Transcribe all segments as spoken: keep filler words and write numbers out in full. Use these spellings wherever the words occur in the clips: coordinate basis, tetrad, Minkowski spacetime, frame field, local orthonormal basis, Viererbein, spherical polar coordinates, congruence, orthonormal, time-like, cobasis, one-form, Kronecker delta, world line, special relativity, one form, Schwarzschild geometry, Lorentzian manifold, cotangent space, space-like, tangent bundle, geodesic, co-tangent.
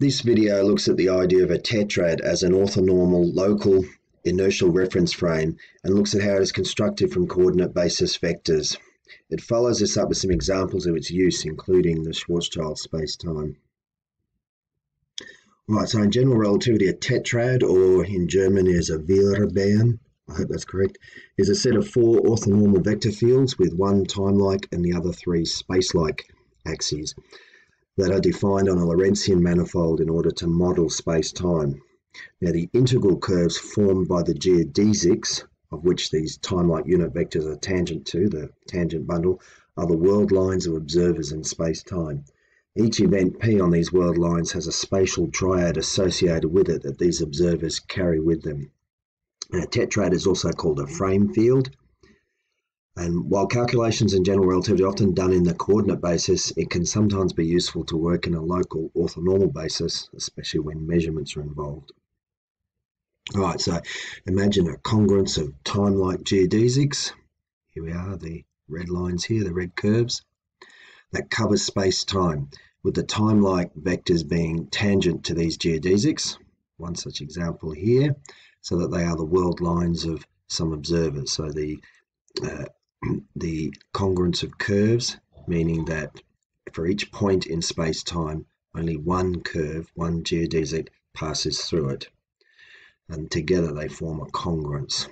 This video looks at the idea of a tetrad as an orthonormal local inertial reference frame and looks at how it is constructed from coordinate basis vectors. It follows this up with some examples of its use, including the Schwarzschild spacetime. Right, so in general relativity, a tetrad, or in German is a Viererbein, I hope that's correct, is a set of four orthonormal vector fields with one time-like and the other three space-like axes that are defined on a Lorentzian manifold in order to model space-time. Now, the integral curves formed by the geodesics, of which these time-like unit vectors are tangent to, the tangent bundle, are the world lines of observers in space-time. Each event P on these world lines has a spatial triad associated with it that these observers carry with them. Now, tetrad is also called a frame field. And while calculations in general relativity are often done in the coordinate basis, it can sometimes be useful to work in a local orthonormal basis, especially when measurements are involved. All right, so imagine a congruence of time-like geodesics. Here we are, the red lines here, the red curves, that covers space-time, with the time-like vectors being tangent to these geodesics, one such example here, so that they are the world lines of some observers. So the uh, the congruence of curves, meaning that for each point in space-time, only one curve, one geodesic, passes through it, and together they form a congruence.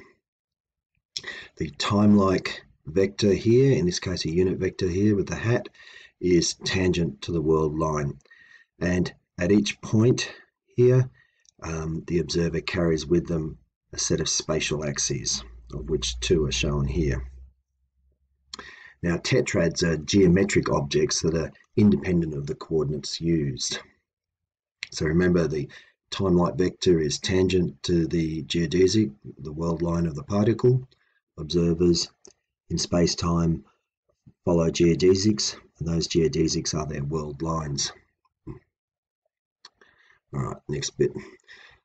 The time-like vector here, in this case a unit vector here with the hat, is tangent to the world line, and at each point here, um, the observer carries with them a set of spatial axes, of which two are shown here. Now, tetrads are geometric objects that are independent of the coordinates used. So remember, the time-like vector is tangent to the geodesic, the world line of the particle. Observers in space-time follow geodesics, and those geodesics are their world lines. All right, next bit.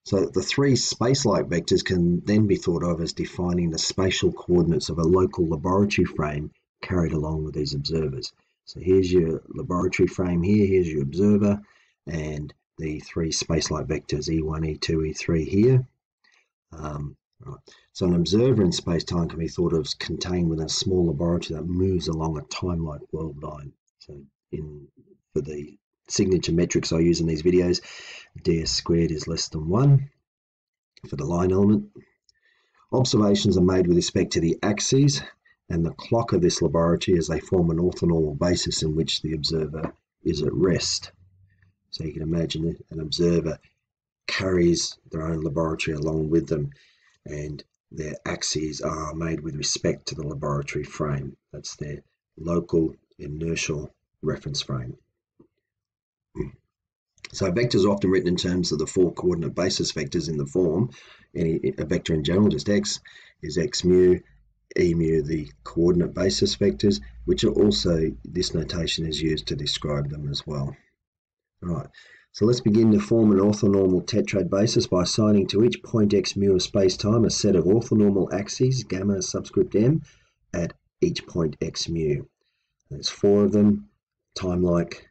So the three space-like vectors can then be thought of as defining the spatial coordinates of a local laboratory frame carried along with these observers. So here's your laboratory frame here, here's your observer, and the three space-like vectors E one, E two, E three here. Um, right. So an observer in space-time can be thought of as contained within a small laboratory that moves along a time-like world line. So in for the signature metrics I use in these videos, ds squared is less than one for the line element. Observations are made with respect to the axes and the clock of this laboratory as they form an orthonormal basis in which the observer is at rest. So you can imagine an observer carries their own laboratory along with them, and their axes are made with respect to the laboratory frame. That's their local inertial reference frame. So vectors are often written in terms of the four coordinate basis vectors in the form. Any a vector in general, just x, is x mu, E mu, the coordinate basis vectors, which are also, this notation is used to describe them as well. All right, so let's begin to form an orthonormal tetrad basis by assigning to each point x mu of space-time a set of orthonormal axes, gamma subscript m, at each point x mu. There's four of them, time-like,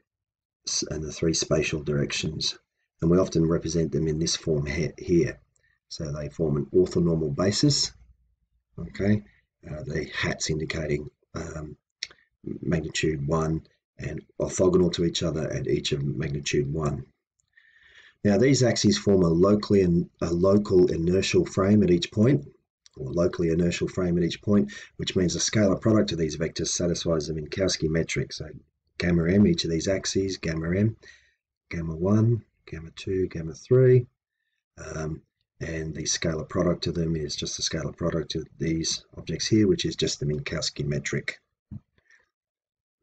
and the three spatial directions, and we often represent them in this form here. So they form an orthonormal basis, okay. Uh, the hats indicating um, magnitude one and orthogonal to each other at each of magnitude one. Now, these axes form a locally and a local inertial frame at each point, or locally inertial frame at each point, which means the scalar product of these vectors satisfies the Minkowski metric. So gamma m, each of these axes, gamma m, gamma one, gamma two, gamma three, um, and the scalar product of them is just the scalar product of these objects here, which is just the Minkowski metric,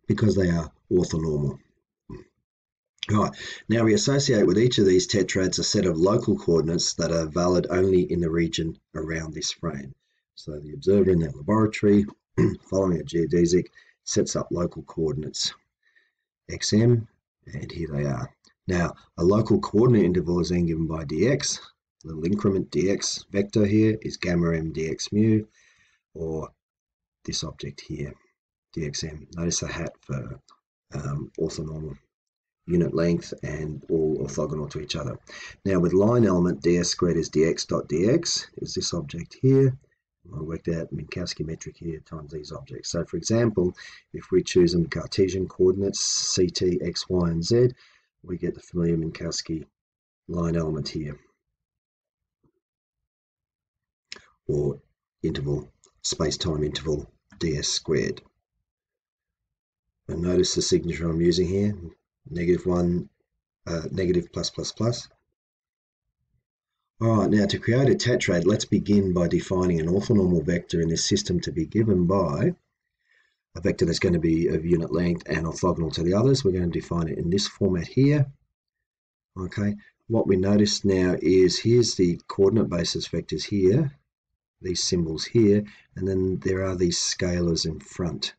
because they are orthonormal. All right, now we associate with each of these tetrads a set of local coordinates that are valid only in the region around this frame. So the observer in that laboratory, following a geodesic, sets up local coordinates, xm, and here they are. Now, a local coordinate interval is then given by dx. The little increment dx vector here is gamma m dx mu, or this object here, dxm. Notice the hat for um, orthonormal unit length and all orthogonal to each other. Now with line element, ds squared is dx dot dx, is this object here. I worked out Minkowski metric here times these objects. So for example, if we choose them Cartesian coordinates, ct, x, y, and z, we get the familiar Minkowski line element here, or interval, space-time interval, ds squared. And notice the signature I'm using here, negative one, uh, negative plus plus plus. All right, now to create a tetrad, let's begin by defining an orthonormal vector in this system to be given by a vector that's going to be of unit length and orthogonal to the others. We're going to define it in this format here. Okay, what we notice now is here's the coordinate basis vectors here, these symbols here, and then there are these scalars in front.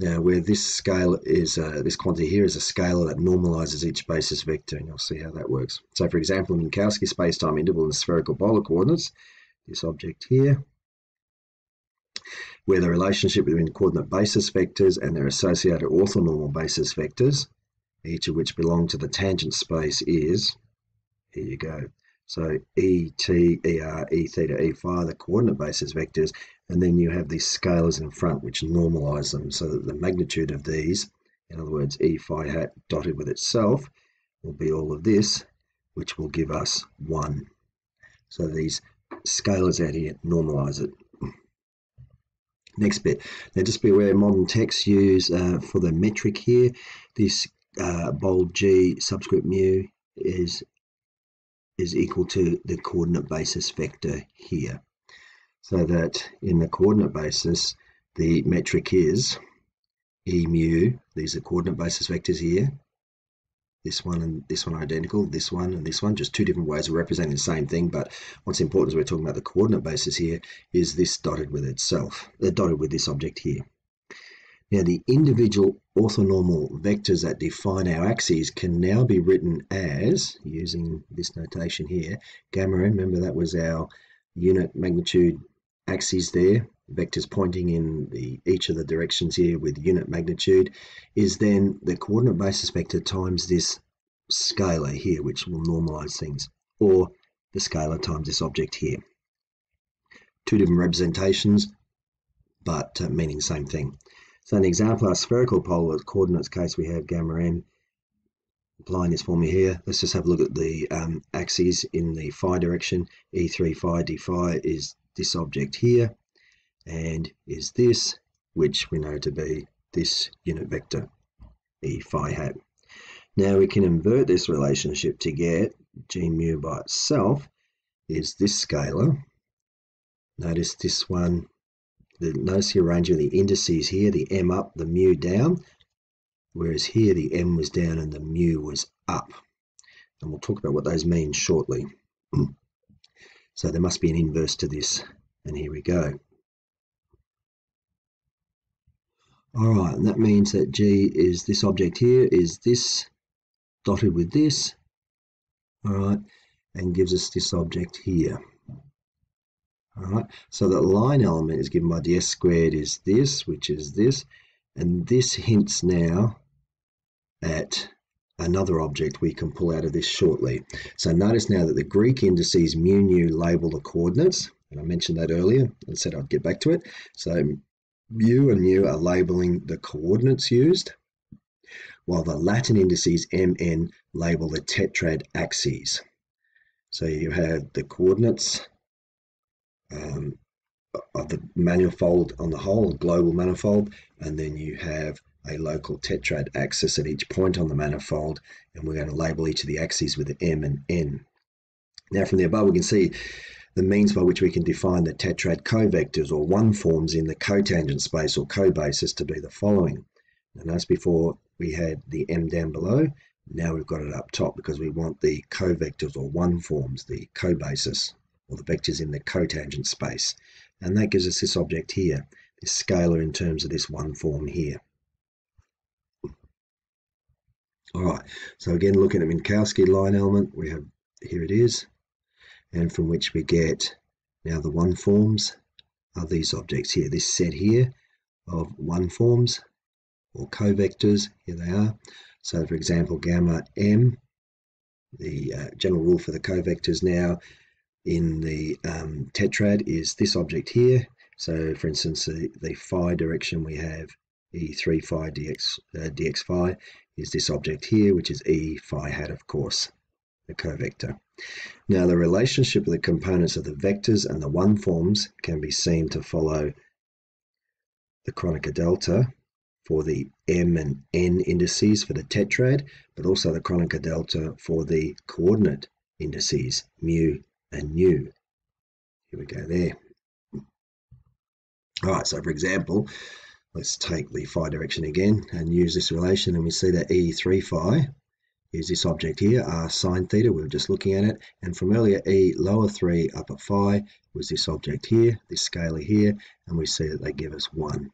Now where this scale is, uh, this quantity here is a scalar that normalizes each basis vector, and you'll see how that works. So for example, Minkowski spacetime interval in spherical polar coordinates, this object here, where the relationship between coordinate basis vectors and their associated orthonormal basis vectors, each of which belong to the tangent space is, here you go, so E, T, E, R, E, theta, E, phi, the coordinate basis vectors, and then you have these scalars in front which normalize them so that the magnitude of these, in other words, E phi hat dotted with itself, will be all of this, which will give us one. So these scalars out here normalize it. Next bit. Now just be aware modern texts use uh, for the metric here, this uh, bold G subscript mu is is equal to the coordinate basis vector here. So that in the coordinate basis, the metric is E mu, these are coordinate basis vectors here. This one and this one are identical, this one and this one, just two different ways of representing the same thing. But what's important is we're talking about the coordinate basis here, is this dotted with itself, uh, dotted with this object here. Now the individual orthonormal vectors that define our axes can now be written as, using this notation here, gamma n, remember that was our unit magnitude axes there, vectors pointing in the, each of the directions here with unit magnitude, is then the coordinate basis vector times this scalar here, which will normalize things, or the scalar times this object here. Two different representations, but uh, meaning the same thing. So an example, our spherical polar coordinates case, we have gamma n. Applying this formula here, let's just have a look at the um, axes in the phi direction. E three phi d phi is this object here, and is this, which we know to be this unit vector, E phi hat. Now we can invert this relationship to get G mu by itself is this scalar. Notice this one. The, notice the arrangement of the indices here, the m up, the mu down, whereas here the m was down and the mu was up. And we'll talk about what those mean shortly. So there must be an inverse to this, and here we go. All right, and that means that G is this object here, is this dotted with this, all right, and gives us this object here. Alright, so that line element is given by ds squared is this, which is this, and this hints now at another object we can pull out of this shortly. So notice now that the Greek indices mu nu label the coordinates, and I mentioned that earlier and said I'd get back to it. So mu and mu are labeling the coordinates used, while the Latin indices mn label the tetrad axes. So you have the coordinates Um, of the manifold on the whole, a global manifold, and then you have a local tetrad axis at each point on the manifold, and we're going to label each of the axes with an M and N. Now from the above we can see the means by which we can define the tetrad covectors or one forms in the cotangent space or cobasis to be the following. And notice before we had the M down below, now we've got it up top because we want the covectors or one forms, the cobasis, or the vectors in the cotangent space. And that gives us this object here, this scalar in terms of this one form here. All right, so again, looking at Minkowski line element, we have, here it is, and from which we get, now the one forms are these objects here, this set here of one forms, or covectors. Here they are. So for example, gamma m, the uh, general rule for the covectors now in the um, tetrad is this object here. So for instance, the, the phi direction, we have e three phi dx, uh, dx phi is this object here, which is e phi hat, of course, the covector. Now the relationship of the components of the vectors and the one forms can be seen to follow the Kronecker delta for the m and n indices for the tetrad, but also the Kronecker delta for the coordinate indices mu and nu. Here we go there. All right, so for example, let's take the phi direction again and use this relation, and we see that e three phi is this object here, r sine theta, we were just looking at it, and from earlier e lower three upper phi was this object here, this scalar here, and we see that they give us one.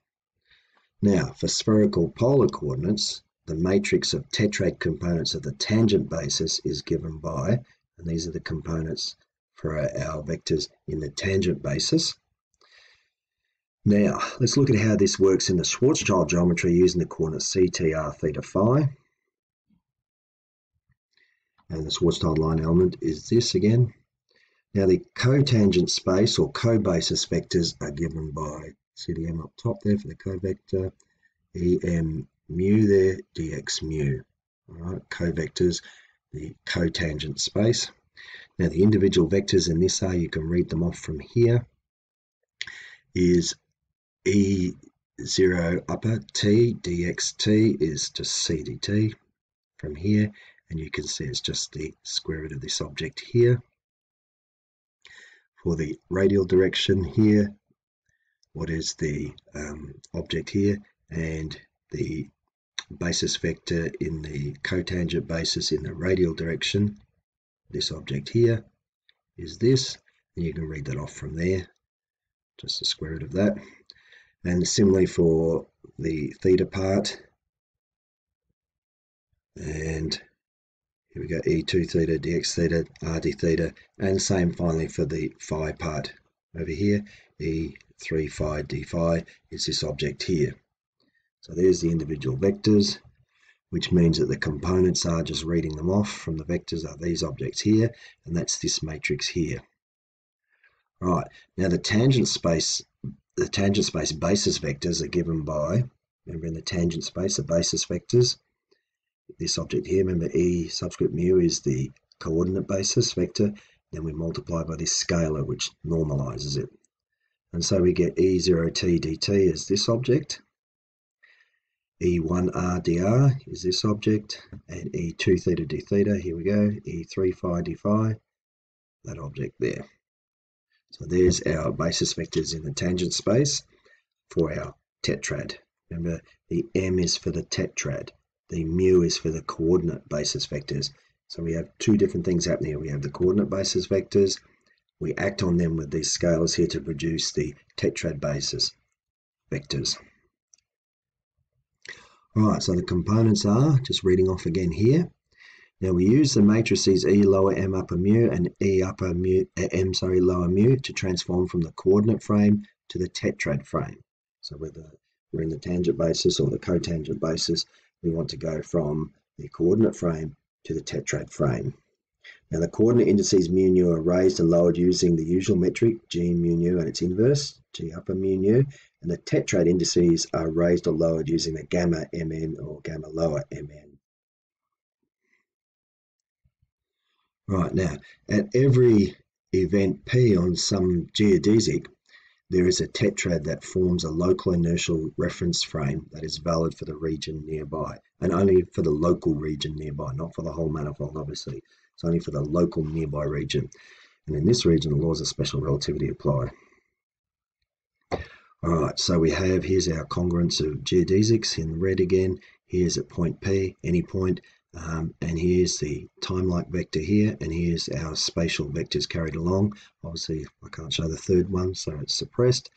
Now for spherical polar coordinates, the matrix of tetrad components of the tangent basis is given by, and these are the components for our vectors in the tangent basis. Now let's look at how this works in the Schwarzschild geometry using the coordinates C T R theta phi. And the Schwarzschild line element is this again. Now the cotangent space or cobasis vectors are given by C D M up top there for the covector, E M mu there, D X mu. All right, covectors, the cotangent space. Now the individual vectors in this are, you can read them off from here, is E zero upper t D X T is just C D T from here. And you can see it's just the square root of this object here. For the radial direction here, what is the um, object here, and the basis vector in the cotangent basis in the radial direction, this object here is this, and you can read that off from there, just the square root of that. And similarly for the theta part, and here we go, E two theta, D X theta, R D theta, and same finally for the phi part over here, E three phi, D phi is this object here. So there's the individual vectors, which means that the components are, just reading them off from the vectors, are these objects here, and that's this matrix here. All right, now the tangent space, the tangent space basis vectors are given by, remember in the tangent space, the basis vectors, this object here, remember E subscript mu is the coordinate basis vector, then we multiply by this scalar which normalizes it. And so we get E zero T D T is this object, E one R D R is this object, and E two theta D theta, here we go, E three phi D phi, that object there. So there's our basis vectors in the tangent space for our tetrad. Remember the M is for the tetrad. The mu is for the coordinate basis vectors. So we have two different things happening. We have the coordinate basis vectors. We act on them with these scalars here to produce the tetrad basis vectors. All right, so the components are, just reading off again here. Now we use the matrices E lower M upper mu and E upper mu, M sorry, lower mu to transform from the coordinate frame to the tetrad frame. So whether we're in the tangent basis or the cotangent basis, we want to go from the coordinate frame to the tetrad frame. Now the coordinate indices mu nu are raised and lowered using the usual metric g mu nu and its inverse, g upper mu nu, and the tetrad indices are raised or lowered using the gamma mn or gamma lower mn. Right, now at every event p on some geodesic, there is a tetrad that forms a local inertial reference frame that is valid for the region nearby, and only for the local region nearby, not for the whole manifold, obviously. It's only for the local nearby region. And in this region, the laws of special relativity apply. All right, so we have, here's our congruence of geodesics in red again. Here's at point P, any point, um, and here's the time-like vector here, and here's our spatial vectors carried along. Obviously, I can't show the third one, so it's suppressed,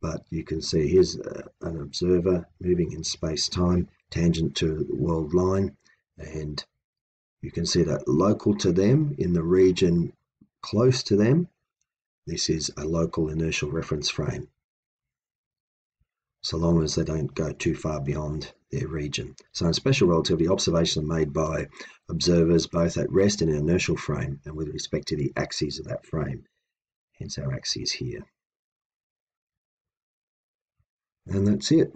but you can see here's a, an observer moving in space-time, tangent to the world line, and you can see that local to them, in the region close to them, this is a local inertial reference frame. so long as they don't go too far beyond their region. So in special relativity, observations are made by observers both at rest and in an inertial frame and with respect to the axes of that frame, hence our axes here. And that's it.